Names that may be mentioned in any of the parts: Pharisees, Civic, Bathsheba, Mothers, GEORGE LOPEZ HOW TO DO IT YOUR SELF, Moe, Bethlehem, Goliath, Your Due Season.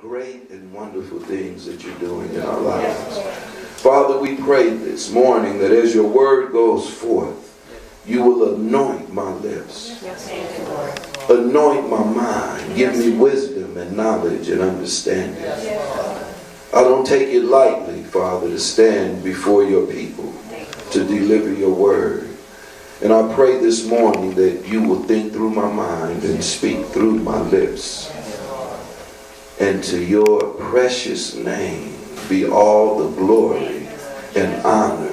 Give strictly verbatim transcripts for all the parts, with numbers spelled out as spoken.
great and wonderful things that you're doing in our lives. Father, we pray this morning that as your word goes forth, you will anoint my lips, anoint my mind, give me wisdom and knowledge and understanding. I don't take it lightly, Father, to stand before your people to deliver your word. And I pray this morning that you will think through my mind and speak through my lips. And to your precious name be all the glory and honor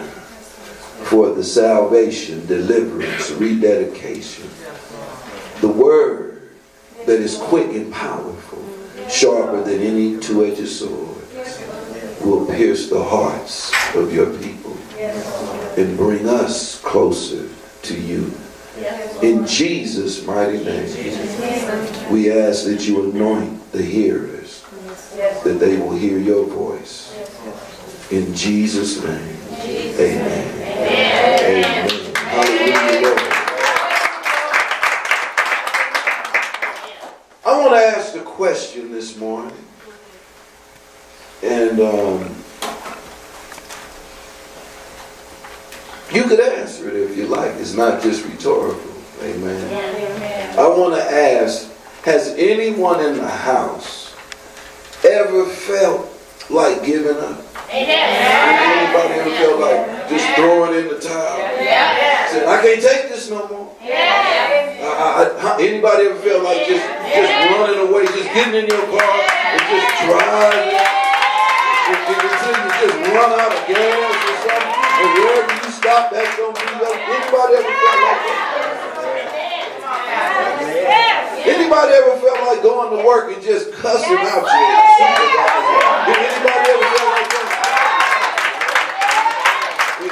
for the salvation, deliverance, rededication. The word that is quick and powerful, sharper than any two-edged sword, will pierce the hearts of your people and bring us closer to you. In Jesus' mighty name, we ask that you anoint the hearers, that they will hear your voice. In Jesus' name, amen. Amen. Hallelujah. I want to ask a question this morning, and um, you could answer it if you like. It's not just rhetorical. Amen. Yeah, amen. I want to ask, has anyone in the house ever felt like giving up? Amen. Anybody ever felt like just throwing in the towel? Yeah. Said, I can't take this no more. Yeah. I, I, anybody ever felt like just, just running away, just getting in your car and just driving? Yeah. And, and until you just run out of gas or something, and wherever you stop, that's going to be your. Anybody ever felt like that? Anybody ever felt like going to work and just cussing out your supervisor? Did anybody ever feel like that?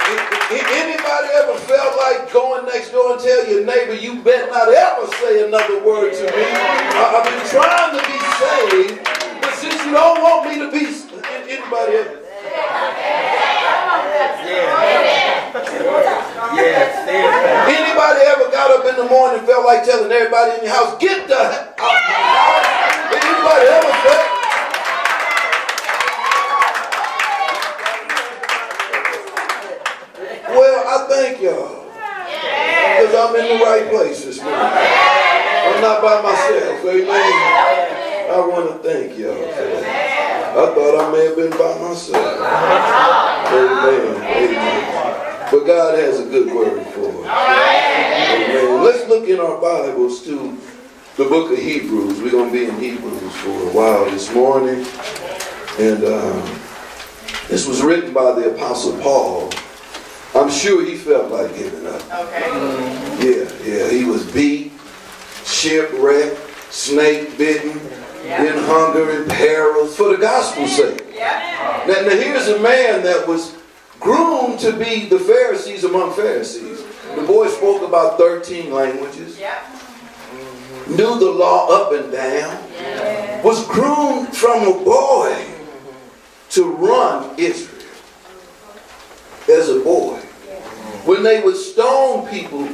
Anybody ever felt like going next door and tell your neighbor, you better not ever say another word to me? I, I've been trying to be saved, but since you don't want me to be, anybody ever? Anybody ever got up in the morning and felt like telling everybody in your house, get the hell out of my house? Anybody ever felt? Thank y'all, because I'm in the right place this morning. I'm not by myself, amen. I want to thank y'all for that. I thought I may have been by myself. Amen, amen. But God has a good word for us. Amen. Let's look in our Bibles to the book of Hebrews. We're going to be in Hebrews for a while this morning. And um, this was written by the Apostle Paul. I'm sure he felt like giving up. Okay. Yeah, yeah. He was beat, shipwrecked, snake bitten, yeah. in hunger and peril for the gospel's sake. Yeah. Now, now here's a man that was groomed to be the Pharisees among Pharisees. The boy spoke about thirteen languages. Yeah. Knew the law up and down. Yeah. Was groomed from a boy to run Israel. As a boy. When they would stone people,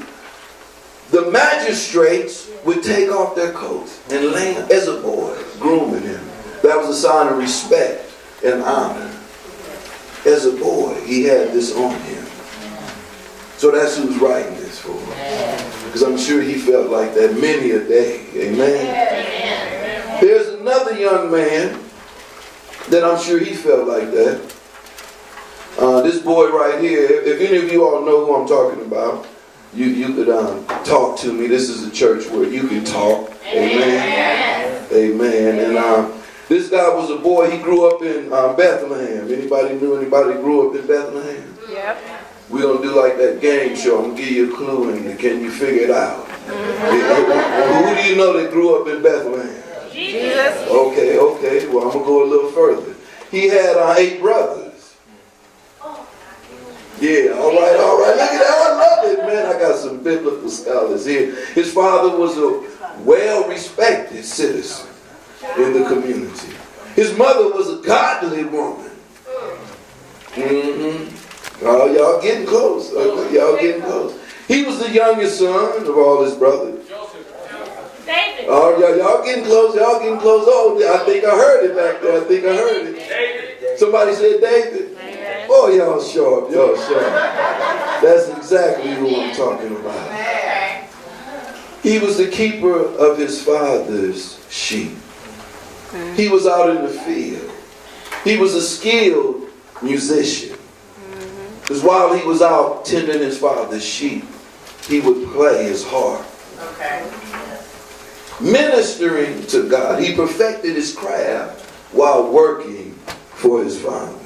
the magistrates would take off their coats and lay him as a boy, grooming him. That was a sign of respect and honor. As a boy, he had this on him. So that's who's writing this for. Because I'm sure he felt like that many a day. Amen. There's another young man that I'm sure he felt like that. Uh, this boy right here, if, if any of you all know who I'm talking about, you, you could um, talk to me. This is a church where you can talk. Amen. Amen. Amen. And um, this guy was a boy. He grew up in um, Bethlehem. Anybody knew anybody grew up in Bethlehem? Yep. We don't do like that game show. I'm going to give you a clue and can you figure it out? Who do you know that grew up in Bethlehem? Jesus. Okay, okay. Well, I'm going to go a little further. He had uh, eight brothers. Yeah, all right, all right. Look at that. I love it, man. I got some biblical scholars here. His father was a well-respected citizen in the community. His mother was a godly woman. Mm-hmm. Oh, y'all getting close. Y'all getting close. He was the youngest son of all his brothers. David. Oh, y'all y'all getting close, y'all getting close. Oh, I think I heard it back there. I think I heard it. Somebody said David. Oh, y'all sharp, y'all sharp. That's exactly who I'm talking about. He was the keeper of his father's sheep. He was out in the field. He was a skilled musician. Because while he was out tending his father's sheep, he would play his harp. Okay. Ministering to God. He perfected his craft while working for his father.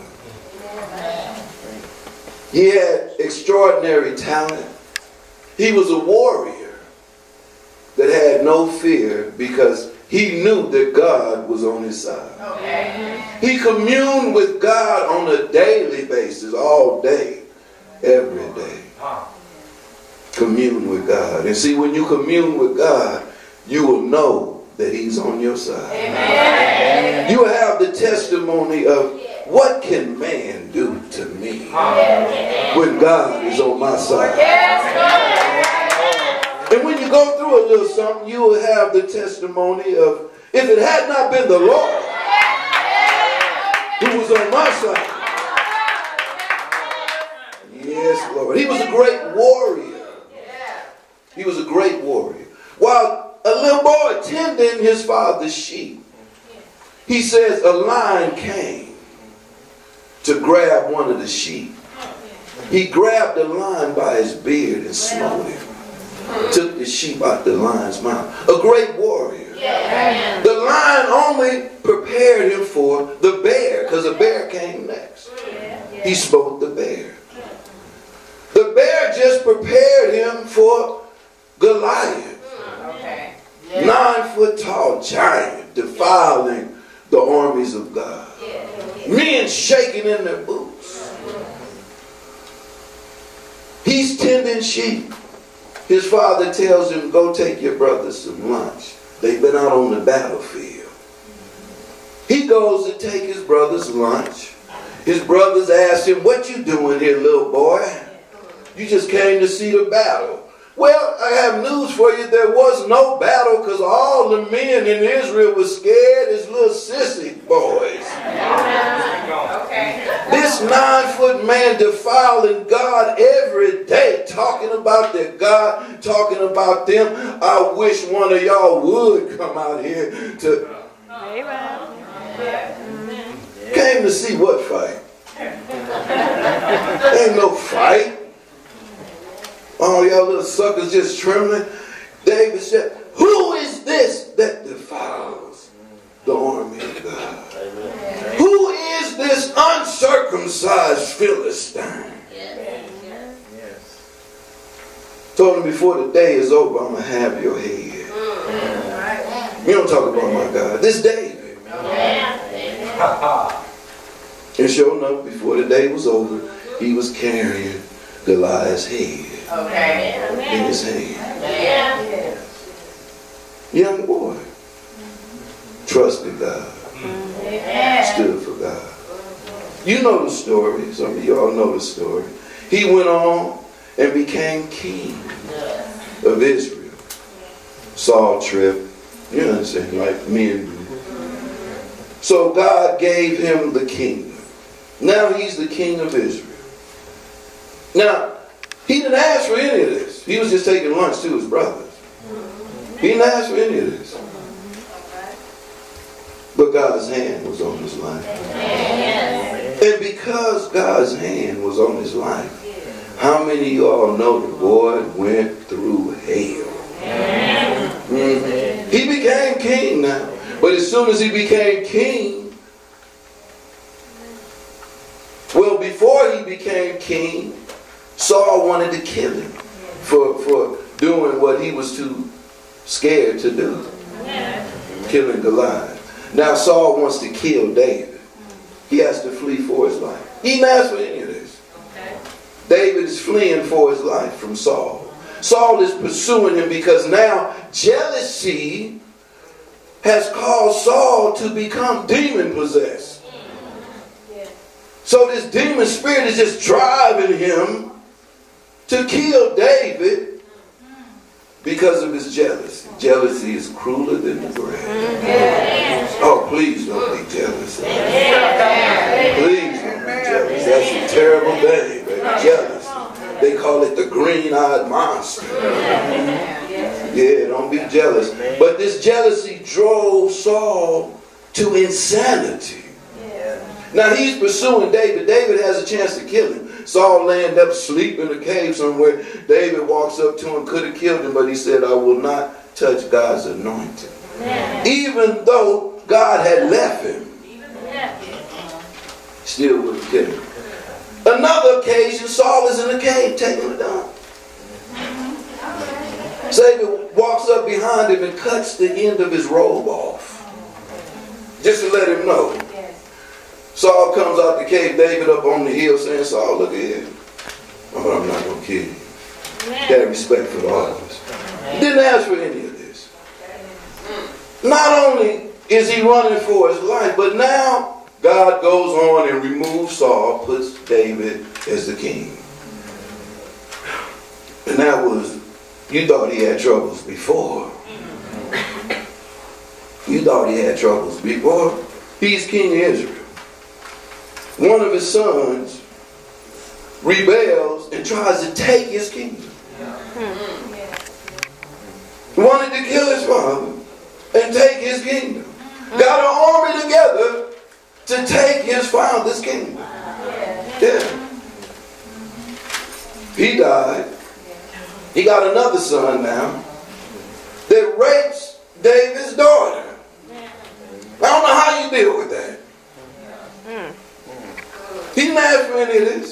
He had extraordinary talent. He was a warrior that had no fear because he knew that God was on his side. Okay. He communed with God on a daily basis, all day, every day. Commune with God. And see, when you commune with God, you will know that he's on your side. Amen. You have the testimony of, what can man do to me when God is on my side? And when you go through a little something, you will have the testimony of, if it had not been the Lord who was on my side. Yes, Lord. He was a great warrior. He was a great warrior. While a little boy tending his father's sheep, he says a lion came to grab one of the sheep. He grabbed the lion by his beard and smote him. Took the sheep out the lion's mouth. A great warrior. Yeah. The lion only prepared him for the bear, because the bear came next. Yeah. Yeah. He smote the bear. The bear just prepared him for Goliath. Okay. Yeah. Nine foot tall giant defiling the armies of God. Yeah. Yeah. Men shaking in their boots. He's tending sheep. His father tells him, go take your brothers some lunch. They've been out on the battlefield. He goes to take his brothers lunch. His brothers ask him, what you doing here, little boy? You just came to see the battle. Well, I have news for you. There was no battle because all the men in Israel were scared as little sissy boys. Okay. This nine-foot man defiling God every day, talking about their God, talking about them. I wish one of y'all would come out here to... Amen. Came to see what fight? Ain't no fight. All y'all little suckers just trembling. David said, who is this that defiles the army of God? Amen. Who is this uncircumcised Philistine? Yes. Yes. Told him, before the day is over, I'm going to have your head. Mm. We don't talk about my God. This David. Amen. And sure enough, before the day was over, he was carrying Goliath's head. Okay. In his hand. Yeah. Young boy trusted God. Yeah. Stood for God. You know the story. Some of y'all know the story. He went on and became king of Israel. Saul trip. You know what I'm saying? Like me and you. So God gave him the kingdom. Now he's the king of Israel. Now, he didn't ask for any of this. He was just taking lunch to his brothers. He didn't ask for any of this. But God's hand was on his life. And because God's hand was on his life, how many of y'all know the boy went through hell? Mm-hmm. He became king now. But as soon as he became king, well, before he became king, Saul wanted to kill him for, for doing what he was too scared to do. Yeah. Killing Goliath. Now Saul wants to kill David. He has to flee for his life. He didn't ask for any of this. Okay. David is fleeing for his life from Saul. Saul is pursuing him because now jealousy has caused Saul to become demon possessed. Yeah. So this demon spirit is just driving him to kill David because of his jealousy. Jealousy is crueler than the grave. Oh, please don't be jealous. Please don't be jealous. That's a terrible thing, baby. Jealous. They call it the green-eyed monster. Yeah, don't be jealous. But this jealousy drove Saul to insanity. Now he's pursuing David. David has a chance to kill him. Saul land up asleep in a cave somewhere. David walks up to him, could have killed him, but he said, I will not touch God's anointing. Amen. Even though God had left him, still would have killed him. Another occasion, Saul is in a cave, taking it down. David walks up behind him and cuts the end of his robe off, just to let him know. Saul comes out the cave, David up on the hill saying, Saul, look at you. Oh, I'm not going to kill you. You got to respect for all of us. Didn't ask for any of this. Not only is he running for his life, but now God goes on and removes Saul, puts David as the king. And that was, you thought he had troubles before. You thought he had troubles before. He's king of Israel. One of his sons rebels and tries to take his kingdom. Wanted to kill his father and take his kingdom. Got an army together to take his father's kingdom. Yeah. He died. He got another son now that rapes David's daughter. I don't know how you deal with that. He didn't ask for any of this.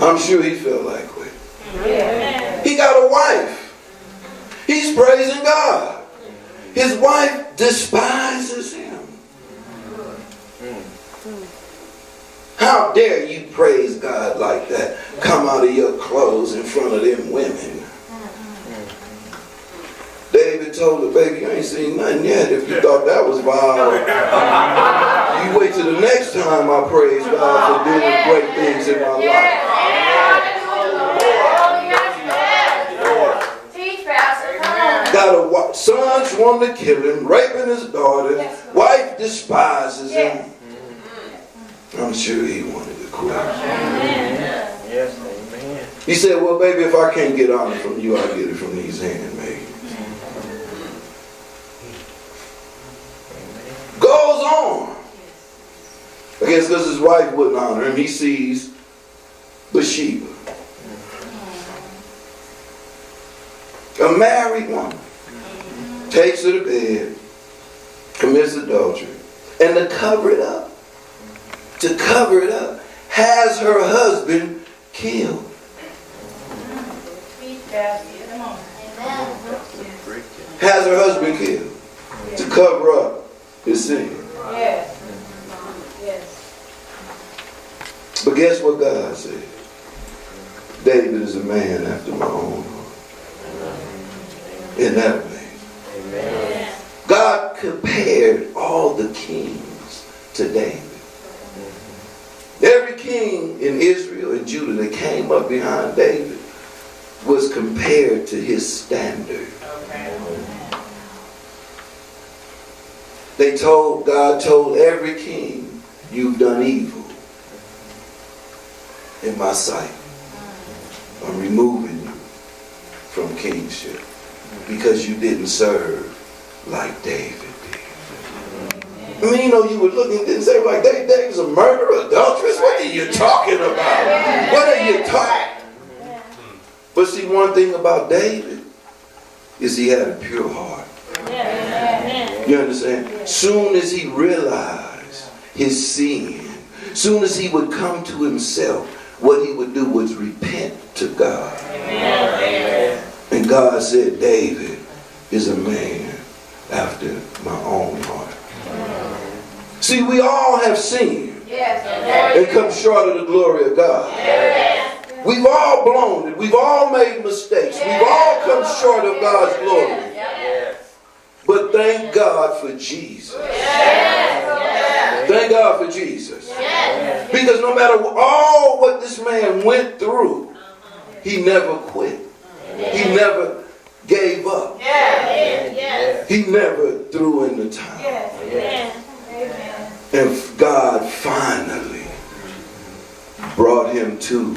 I'm sure he felt like way. Yeah. He got a wife. He's praising God. His wife despises him. How dare you praise God like that? Come out of your clothes in front of them women. David told her, baby, you ain't seen nothing yet. If you thought that was vile, you wait till the next time I praise God for doing great things in my life. Got a son's wanting to kill him, raping his daughter, wife despises him. I'm sure he wanted to quit. He said, well, baby, if I can't get honor from you, I'll get it from these hands, baby. Goes on. I guess because his wife wouldn't honor him, he sees Bathsheba. A married woman. Takes her to bed, commits adultery, and to cover it up, to cover it up, has her husband killed. Has her husband killed to cover up his sin. Yes. Yes. But guess what God said? David is a man after my own heart. Isn't that amazing? Amen. God compared all the kings to David. Every king in Israel and Judah that came up behind David was compared to his standard. They told, God told every king, you've done evil in my sight. I'm removing you from kingship because you didn't serve like David did. I mean, you know, you were looking and didn't say, like, David, David's a murderer, adulteress. What are you talking about? What are you talking about? But see, one thing about David is he had a pure heart. You understand? Soon as he realized his sin, soon as he would come to himself, what he would do was repent to God. Amen. And God said, David is a man after my own heart. Amen. See, we all have sinned yes. and come short of the glory of God. Yes. We've all blown it. We've all made mistakes. Yes. We've all come short of God's glory. But thank God for Jesus. Yes. Thank God for Jesus. Yes. Because no matter all what this man went through, He never quit. Amen. He never gave up. Yes. Yes. He never threw in the towel. Yes. Yes. Amen. And God finally brought him to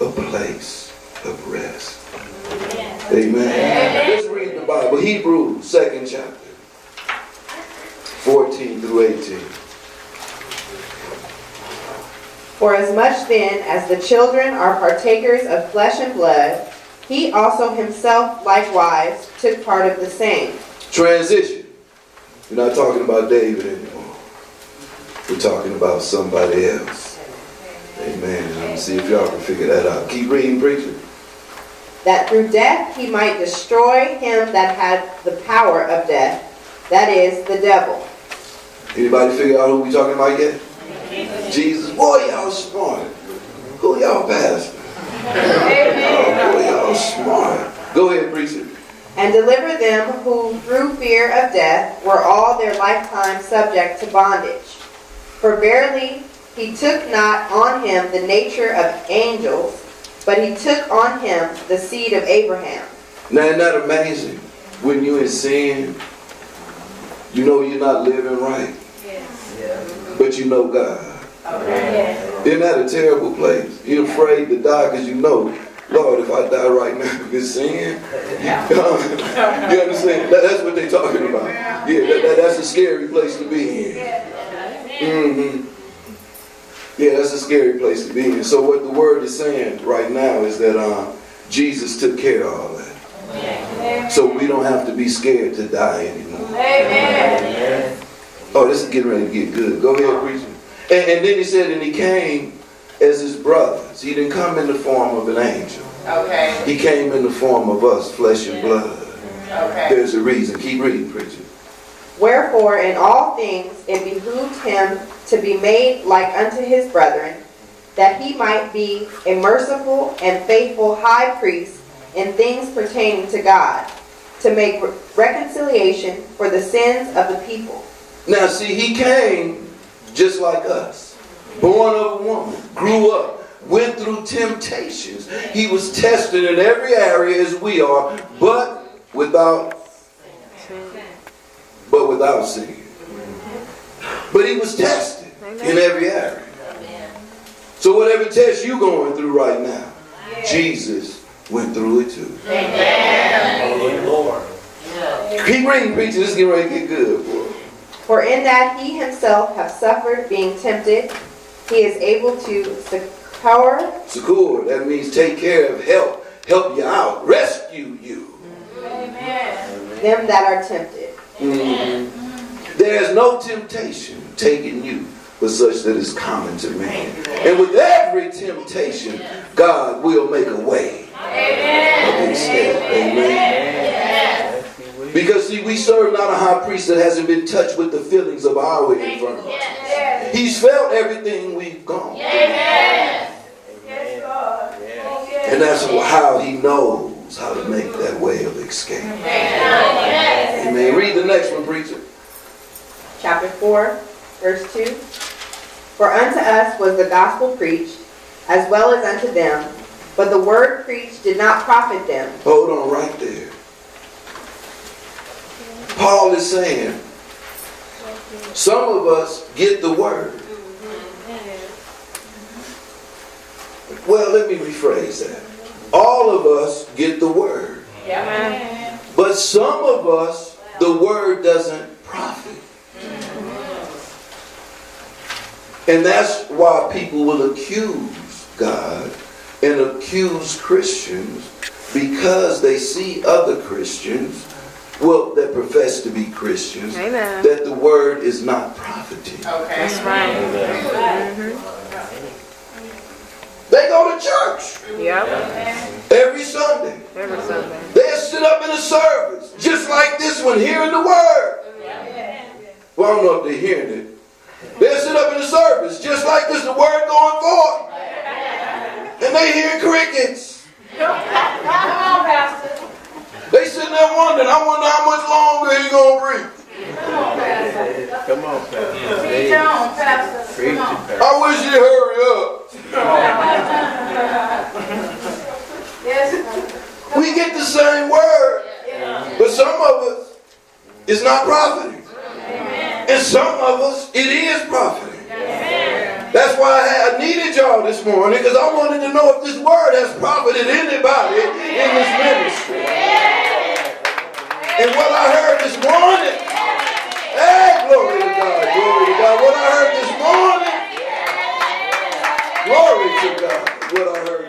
a place of rest. Amen. Amen. Let's read the Bible. Hebrews, second chapter, fourteen through eighteen. For as much then as the children are partakers of flesh and blood, he also himself likewise took part of the same. Transition. We're not talking about David anymore. We're talking about somebody else. Amen. I'm going to see if y'all can figure that out. Keep reading, preacher. That through death he might destroy him that had the power of death, that is, the devil. Anybody figure out who we're talking about yet? Jesus. Jesus. Boy, y'all smart. Who y'all passing? Amen. Oh, boy, y'all smart. Go ahead, preacher. And deliver them who through fear of death were all their lifetime subject to bondage. For verily he took not on him the nature of angels, but he took on him the seed of Abraham. Now, isn't that amazing? When you're in sin, you know you're not living right. Yes. Yeah. But you know God. Okay. Isn't that a terrible place? You're afraid to die because you know, Lord, if I die right now because sin. You understand? That's what they're talking about. Yeah, that, that, that's a scary place to be in. Mm-hmm. Yeah, that's a scary place to be in. So what the word is saying right now is that um, Jesus took care of all that. Amen. So we don't have to be scared to die anymore. Amen. Oh, this is getting ready to get good. Go ahead, preacher. And, and then he said, and he came as his brothers. He didn't come in the form of an angel. Okay. He came in the form of us, flesh and blood. Okay. There's a reason. Keep reading, preacher. Wherefore in all things it behooved him to be made like unto his brethren, that he might be a merciful and faithful high priest in things pertaining to God, to make reconciliation for the sins of the people. Now see, he came just like us, born of a woman, grew up, went through temptations. He was tested in every area as we are, but without but without sin. But he was tested in every area. So whatever test you're going through right now, Jesus went through it too. Amen. Lord. Keep reading, preacher. This is getting ready to get good, boy. For in that he himself hath suffered being tempted, he is able to succor. Succor. That means take care of, help, help you out, rescue you. Amen. Them that are tempted. Mm-hmm. There is no temptation taking you but such that is common to man. And with every temptation, God will make a way. Amen. Against them. Amen. Amen. Because see, we serve not a high priest that hasn't been touched with the feelings of our infirmities. He's felt everything we've gone through. Amen. And that's how he knows how to make that way of escape. Amen. Amen. Read the next one, preacher. Chapter four, verse two. For unto us was the gospel preached, as well as unto them, but the word preached did not profit them. Hold on right there. Paul is saying, some of us get the word. Well, let me rephrase that. All of us get the word. Yeah. But some of us, the word doesn't profit. Mm-hmm. And that's why people will accuse God and accuse Christians, because they see other Christians, well, that profess to be Christians, amen, that the word is not profiting. Okay. That's right. Mm-hmm. They go to church. Yep. Every Sunday. Every Sunday. They'll sit up in a service just like this one, hearing the word. Yeah. Well, I don't know if they're hearing it. They'll sit up in the service just like this, the word going forth. And they hear crickets. Come on, Pastor. They sitting there wondering, I wonder how much longer he's going to preach. Come on, Pastor. Come on, Pastor. Preach on, Pastor. Come on. I wish you'd hurry up. Yes. We get the same word, yeah. But some of us is not profiting. Amen. And some of us, it is profiting. Amen. That's why I needed y'all this morning, because I wanted to know if this word has profited anybody in this ministry. And what I heard this morning, hey, glory to God, glory to God. What I heard this morning, glory to God, what I heard this morning.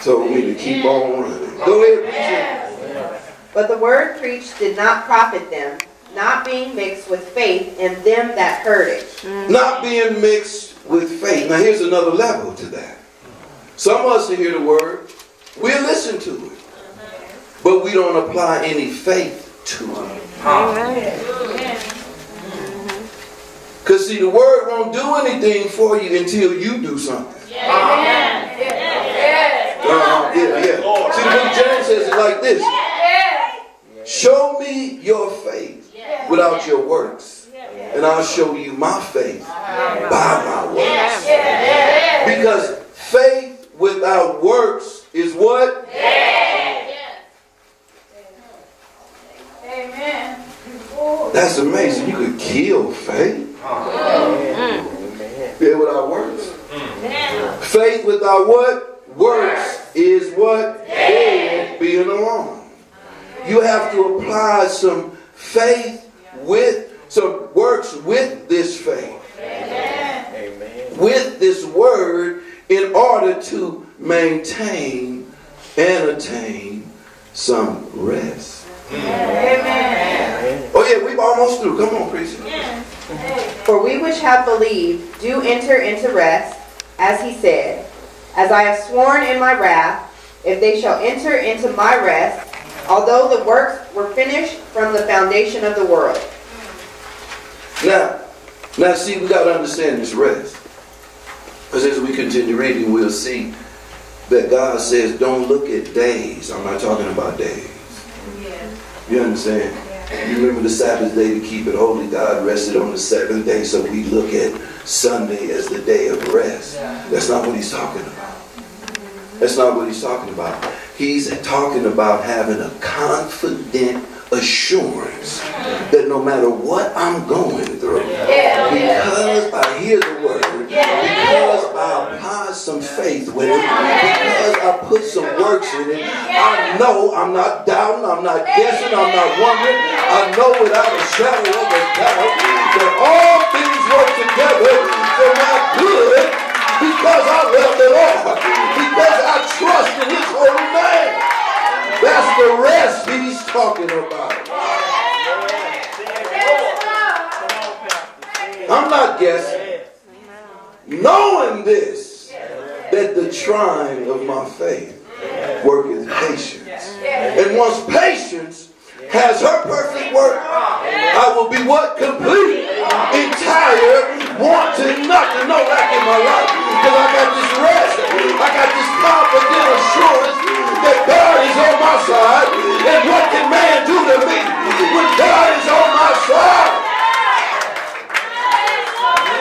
So we need to keep on running. Go ahead, preacher. But the word preached did not profit them, not being mixed with faith in them that heard it. Mm-hmm. Not being mixed with faith. Now here's another level to that. Some of us hear the word, we listen to it, but we don't apply any faith to it. Because see, the word won't do anything for you until you do something. Yeah. Yeah. Uh, yeah, yeah. See, the book of James says it like this. Show me your faith without your works, and I'll show you my faith by my works. Because faith without works is what? That's amazing. You could kill faith. Yeah, without works. Faith without what? Works is what? Dead, being alone. You have to apply some faith with, some works with this faith. With this word in order to maintain and attain some rest. Amen. Oh yeah, we've almost through. Come on, preacher. Yeah. For we which have believed do enter into rest, as he said, as I have sworn in my wrath, if they shall enter into my rest, although the works were finished from the foundation of the world. Now, now see, we got to understand this rest. Because as we continue reading, we'll see that God says, don't look at days. I'm not talking about days. You understand? You remember the Sabbath day to keep it holy. God rested on the seventh day, so we look at Sunday as the day of rest. That's not what he's talking about. That's not what he's talking about. He's talking about having a confident assurance that no matter what I'm going through, because I hear the word, because I apply some faith with it, because I put some works in it, I know I'm not doubting, I'm not guessing, I'm not wondering, I know without a shadow of a doubt that all things work together for my good, because I love the Lord, because I trust in His holy name. That's the rest He's talking about. I'm not guessing. Knowing this, that the trying of my faith worketh patience. And once patience has her perfect work, I will be what? Complete, entire, wanting nothing, no lack in my life. Because I got this rest. I got this confident assurance that God is on my side. And what can man do to me when God is on my side?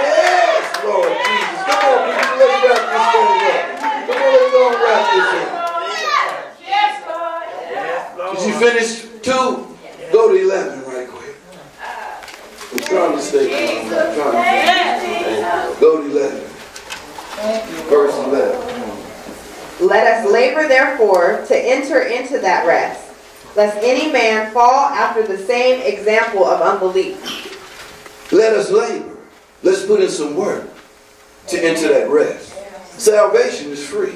Yes, Lord Jesus. Come on, people. Let's wrap this thing up. Come on, let's go and wrap this up. Yes, Lord. Did you finish two? Go to eleven right quick. I'm trying to stay calm. I'm trying to go to eleven. Verse eleven. Let us labor therefore to enter into that rest, lest any man fall after the same example of unbelief. Let us labor. Let's put in some work to enter that rest. Salvation is free,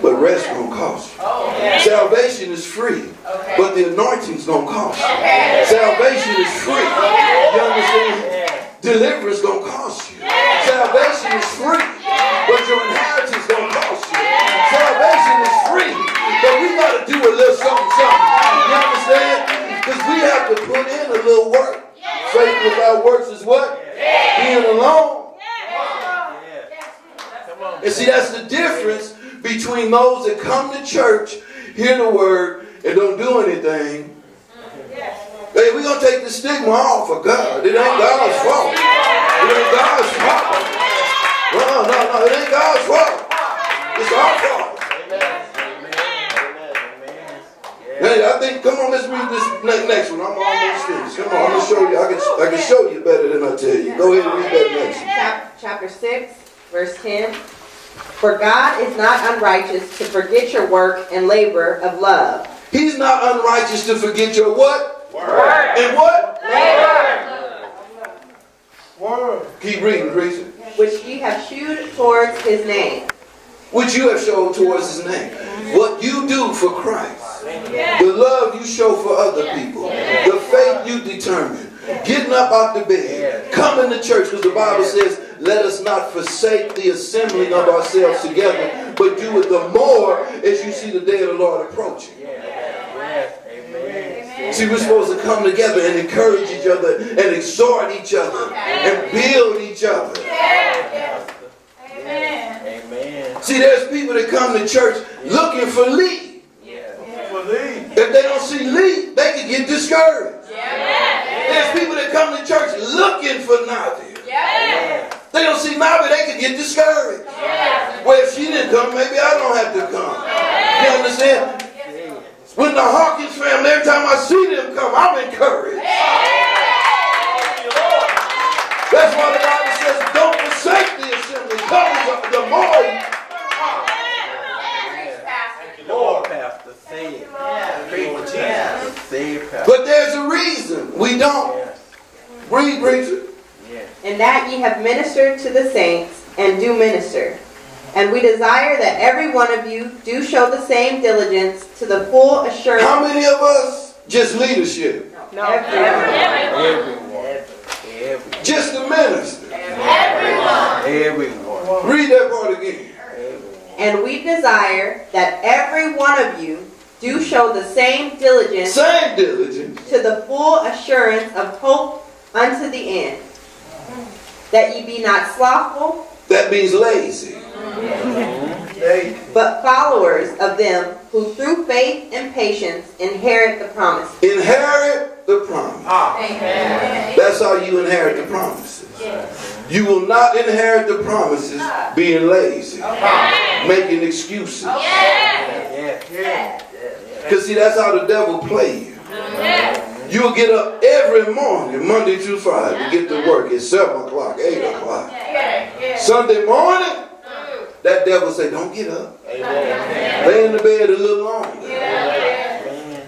but rest gonna cost you. Okay. Salvation is free, but the anointing's gonna cost you. Okay. Salvation is free. You understand? Deliverance gonna cost you. Salvation is free, but your inheritance gonna cost you. Salvation is free, but we gotta do a little something, something. You understand? Because we have to put in a little work. Faith without works is what? Being alone. And see, that's the difference between those that come to church, hear the word, and don't do anything. Hey, we're going to take the stigma off of God. It ain't God's fault. It ain't God's fault. No, no, no, it ain't God's fault. It's our fault. Amen. Amen. Amen. Amen. Yeah. I think, come on, let's read this next one. I'm almost finished. Come on, I'm going to show you. I can, I can show you better than I tell you. Go ahead and read that next one. Chapter six, verse ten. For God is not unrighteous to forget your work and labor of love. He's not unrighteous to forget your what? Work. And what? Labor. Word. Keep reading, Teresa. Which you have shewed towards his name. Which you have shown towards his name. What you do for Christ. Yes. The love you show for other people. Yes. The faith you determine. Getting up out the bed. Coming to church, because the Bible says, let us not forsake the assembling of ourselves together, but do it the more as you see the day of the Lord approaching. See, we're supposed to come together and encourage each other and exhort each other and build each other. Amen. See, there's people that come to church looking for lead. If they don't see lead, they can get discouraged. There's people that come to church looking for nothing. They don't see Mama, they can get discouraged. Yeah. Well, if she didn't come, maybe I don't have to come. Yeah. You understand? Yeah. When the Hawkins family, every time I see them come, I'm encouraged. Yeah. That's why the Bible says, don't forsake the assembly. Come the morning. Thank you, Lord, Pastor. Say it. Say it, Pastor. But there's a reason we don't. Read, preacher. And that ye have ministered to the saints, and do minister. And we desire that every one of you do show the same diligence to the full assurance. How many of us? Just leadership. No. Everyone. Everyone. Everyone. Just the minister. Everyone. Everyone. Read that part again. Everyone. And we desire that every one of you do show the same diligence. Same diligence. To the full assurance of hope unto the end. That ye be not slothful. That means lazy. Mm-hmm. But followers of them who through faith and patience inherit the promises. Inherit the promise. Ah. Amen. That's how you inherit the promises. Yes. You will not inherit the promises being lazy. Okay. Making excuses. Because yes. yes. yes. see, that's how the devil plays you. Yes. You'll get up every morning, Monday through Friday, to get to work at seven o'clock, eight o'clock. Yeah, yeah. Sunday morning, that devil say, don't get up. Amen. Lay in the bed a little longer. Yeah. Amen.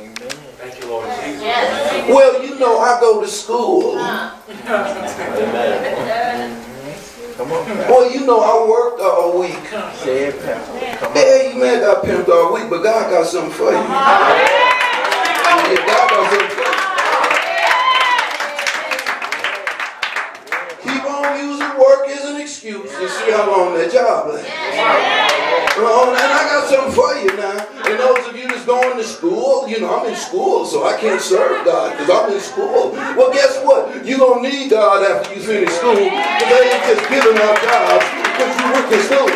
Amen. Thank you, Lord Jesus. Yeah. Well, you know, I go to school. Uh. Amen. Come on, well, you know, I worked all week. Say it, Pastor. Yeah, you may have got pimped all week, but God got something for you. Uh-huh. Keep on using work as an excuse and see how long that job lasts. And I got something for you now. And those of you that's going to school, you know, I'm in school, so I can't serve God because I'm in school. Well, guess what? You're going to need God after you finish school. They ain't just giving out jobs because you work in school.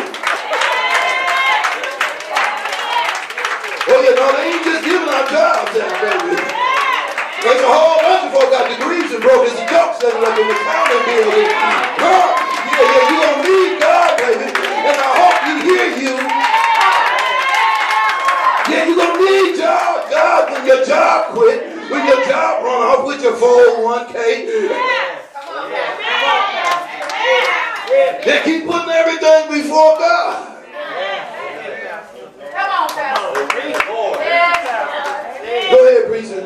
There's a whole bunch of folks got degrees and broke as a joke setting up in the county building. God, yeah, yeah, you don't need God, baby. And I hope you hear you. Yeah, you're going to need God, God, when your job quit, when your job run off with your four oh one K. They keep putting everything before God. Come on, Pastor. Go ahead, preacher.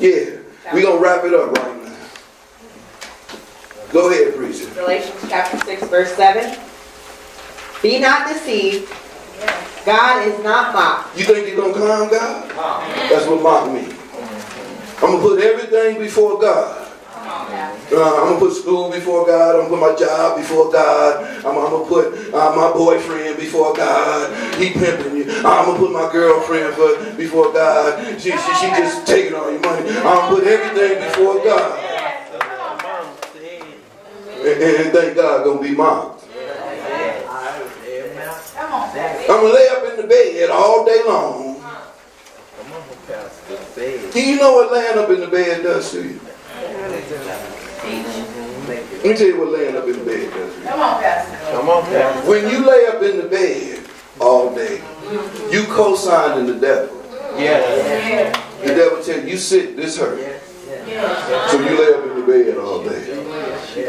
Yeah, we're going to wrap it up right now. Go ahead, preacher. Galatians chapter six, verse seven. Be not deceived. God is not mocked. You think you're going to climb God? That's what mocked me. I'm going to put everything before God. Uh, I'm going to put school before God. I'm going to put my job before God. I'm, I'm going to put uh, my boyfriend before God. He pimping you. I'm going to put my girlfriend for, before God. She, she, she just taking all your money. I'm going to put everything before God. And, and thank God going to be mocked. I'm going to lay up in the bed all day long. Do you know what laying up in the bed does to you? Let me tell you what laying up in bed does. Come on, Pastor. Come on, Pastor. When you lay up in the bed all day, you co-signing the devil. Yes. The devil tells you, you sit, this hurt. So you lay up in the bed all day.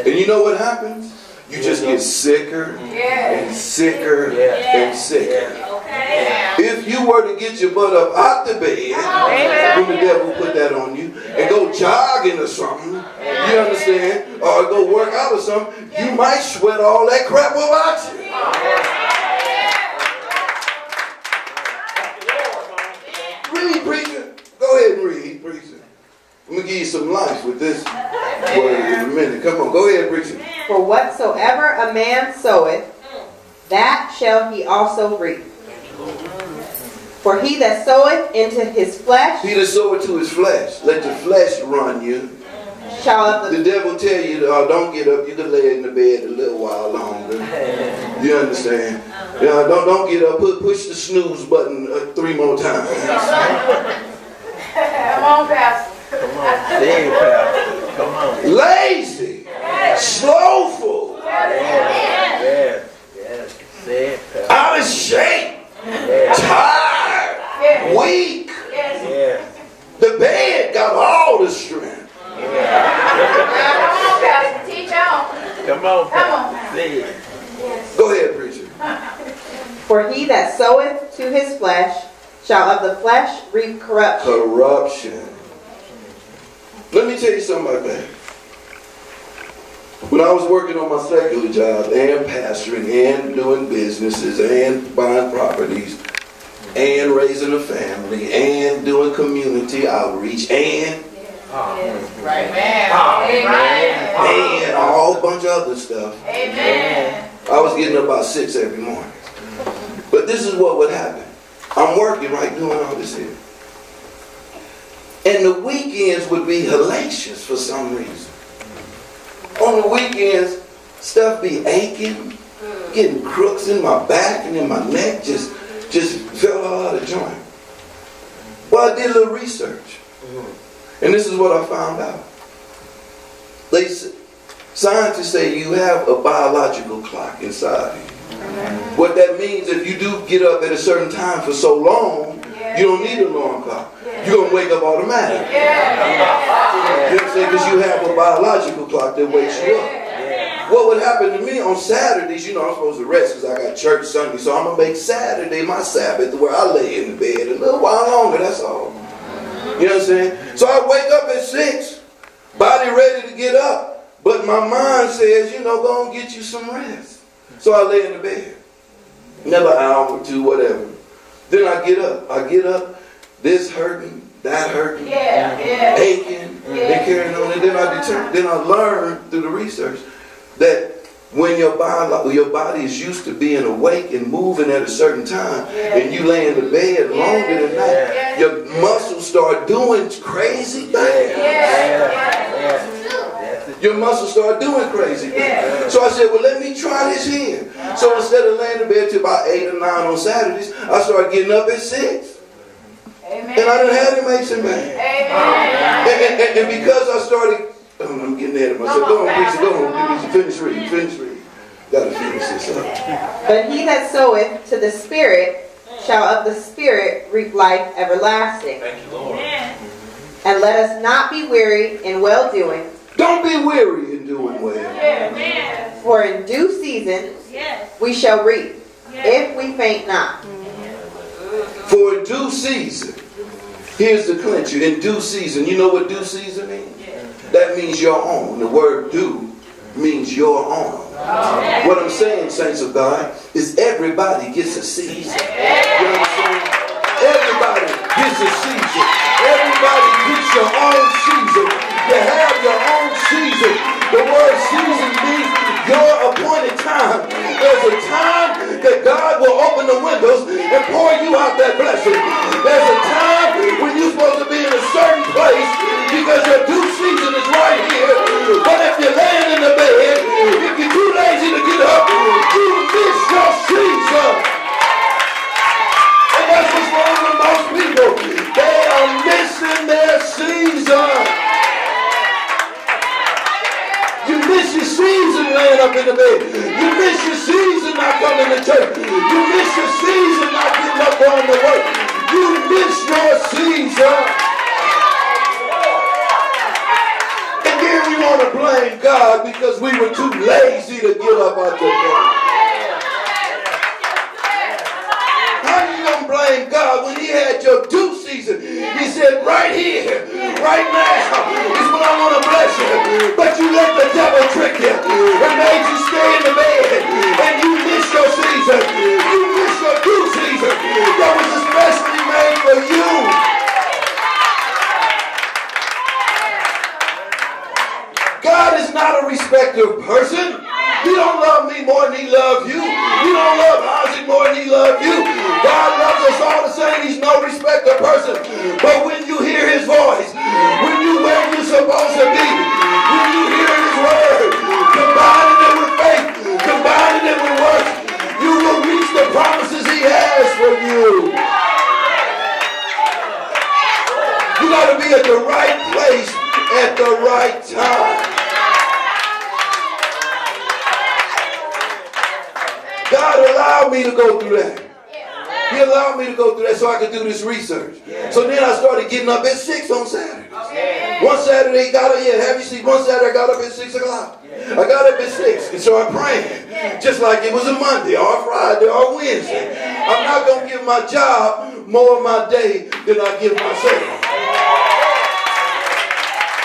And you know what happens? You just get sicker and sicker and sicker. If you were to get your butt up out the bed, when the devil put that on you, and go jogging or something, you understand, or go work out or something, you might sweat all that crap about you. Read, preacher. Go ahead and read, preacher. I'm going to give you some life with this word in a minute. Come on, go ahead, preacher. For whatsoever a man soweth, that shall he also reap. For he that soweth into his flesh, he that soweth to his flesh, let the flesh run you. Shall the devil tell you, oh, don't get up, you can lay in the bed a little while longer. You understand? You know, don't, don't get up, put, push the snooze button uh, three more times. Come on, Pastor. Come on, Dave, Pastor. Come on. Lazy, yes. Slowful, yes. Yes. Yes. Yes. Out of shape, yes. Tired. Yes. Weak. Yes. The bed got all the strength. Yes. Come on, Pastor. Teach on. Come on, Pastor. Go ahead, preacher. For he that soweth to his flesh shall of the flesh reap corruption. Corruption. Let me tell you something about that. When I was working on my secular job and pastoring and doing businesses and buying properties, and raising a family, and doing community outreach, and and a whole bunch of other stuff. Amen. I was getting up about six every morning. But this is what would happen. I'm working, right, doing all this here. And the weekends would be hellacious for some reason. On the weekends, stuff be aching, getting crooks in my back and in my neck, just Just fell all out of joint. Well, I did a little research. And this is what I found out. They, scientists say you have a biological clock inside you. What that means, if you do get up at a certain time for so long, you don't need an alarm clock. You're going to wake up automatically. You know what I'm saying? Because you have a biological clock that wakes you up. What would happen to me on Saturdays, you know, I'm supposed to rest because I got church Sunday, so I'm going to make Saturday my Sabbath where I lay in the bed a little while longer, that's all. You know what I'm saying? So I wake up at six, body ready to get up, but my mind says, you know, go and get you some rest. So I lay in the bed, another hour or two, whatever. Then I get up. I get up, this hurting, that hurting, yeah, yeah. aching, yeah. and carrying on. And then I, determine, then I learn through the research that when your body, your body is used to being awake and moving at a certain time, yeah. and you lay in the bed yeah. longer than that, yeah. your muscles start doing crazy things. Yeah. Yeah. Yeah. Your muscles start doing crazy things. Yeah. So I said, well, let me try this here. So instead of laying in bed till about eight or nine on Saturdays, I started getting up at six. Amen. And I done had it made some man. And, and, and because I started... Oh, I'm getting ahead of myself. Go on, preacher. Go on, finish reading. Finish reading. Gotta finish this up. But he that soweth to the Spirit shall of the Spirit reap life everlasting. Thank you, Lord. And let us not be weary in well doing. Don't be weary in doing well. For in due season we shall reap, if we faint not. For in due season, here's the clincher. In due season, you know what due season means? That means your own. The word due means your own. Amen. What I'm saying, saints of God, is everybody gets a season. You know what I'm saying? Everybody gets a season. Everybody gets your own season. You have your own season. The word season means your appointed time. There's a time that God will open the windows and pour you out that blessing. There's a time when you're supposed to be in a certain place because your due season is right here. But if you're laying in the bed, if you're too lazy to get up, you miss your season. And that's what's wrong with most people. They are missing their season. You miss up in the bed. You miss your season not coming to church. You miss your season not getting up on the work. You miss your season. And then we want to blame God because we were too lazy to get up out the bed. Blame God when he had your due season. He said, right here, right now is when I want to bless you. But you let the devil trick you and made you stay in the bed, and you miss your season. You miss your due season that was especially made for you. God is not a respecter of person. He don't love me more than he loves you. He don't love Isaac more than he loves you. God loves us all the same. He's no respecter person. But when you hear his voice, when you where you're supposed to be, when you hear his word, combining it with faith, combining it with works, you will reach the promises he has for you. You got to be at the right place at the right time. God allowed me to go through that. He allowed me to go through that so I could do this research. So then I started getting up at six on Saturdays. One Saturday, got up, yeah, have you seen? One Saturday I got up at six o'clock. I got up at six, and so I'm praying. Just like it was a Monday, or a Friday, or a Wednesday. I'm not going to give my job more of my day than I give myself.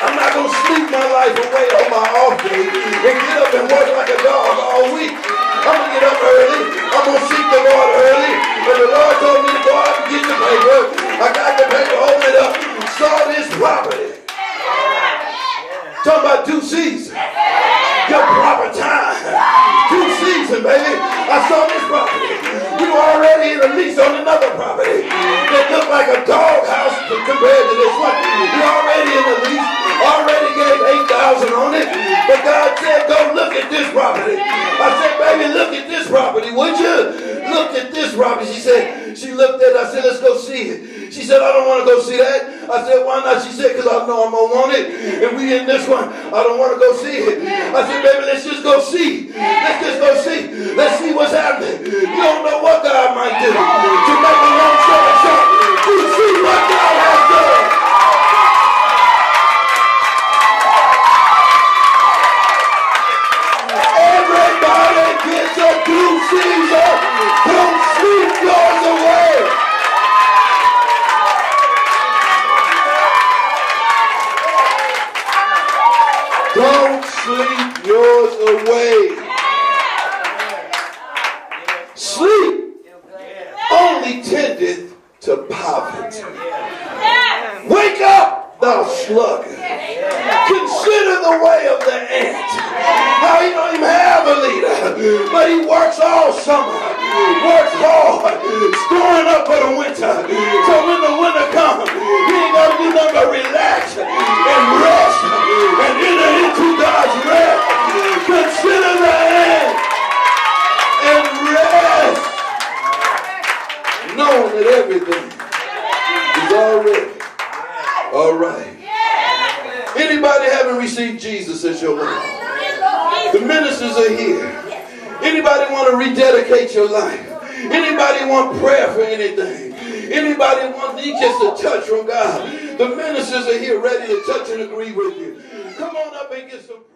I'm not going to sleep my life away on my off day and get up and work like a dog all week. I'm going to get up early. I'm going to seek the Lord early. But the Lord told me to go out and get the paperwork. I got the paper, open it up, saw this property. Talking about due season. Your proper time. Due season, baby. I saw this property. We were already in a lease on another property that looked like a doghouse compared to this one. We were already in a lease. Already gave eight thousand dollars on it. But God said, go look at this property. I said, baby, look at this property, would you? Look at this property. She said, she looked at it. I said, let's go see it. She said, I don't want to go see that. I said, why not? She said, because I know I'm going to want it. And we in this one. I don't want to go see it. I said, baby, let's just go see. Let's just go see. Let's see what's happening. You don't know what God might do. To make a long story short, you see what God has done. It's a due season. Don't sweep yours away. Don't sleep yours away. Sleep only tendeth to poverty. Wake up, thou sluggard. Consider the way of the ant. How he don't even have a leader, but he works all summer, works hard, storing up for the winter. So when the winter comes, he ain't gonna do nothing but relax and rest and enter into God's rest. Consider the ant and rest, knowing that everything is already all right. Anybody haven't received Jesus as your Lord? The ministers are here. Anybody want to rededicate your life? Anybody want prayer for anything? Anybody want just a touch from God? The ministers are here ready to touch and agree with you. Come on up and get some prayer.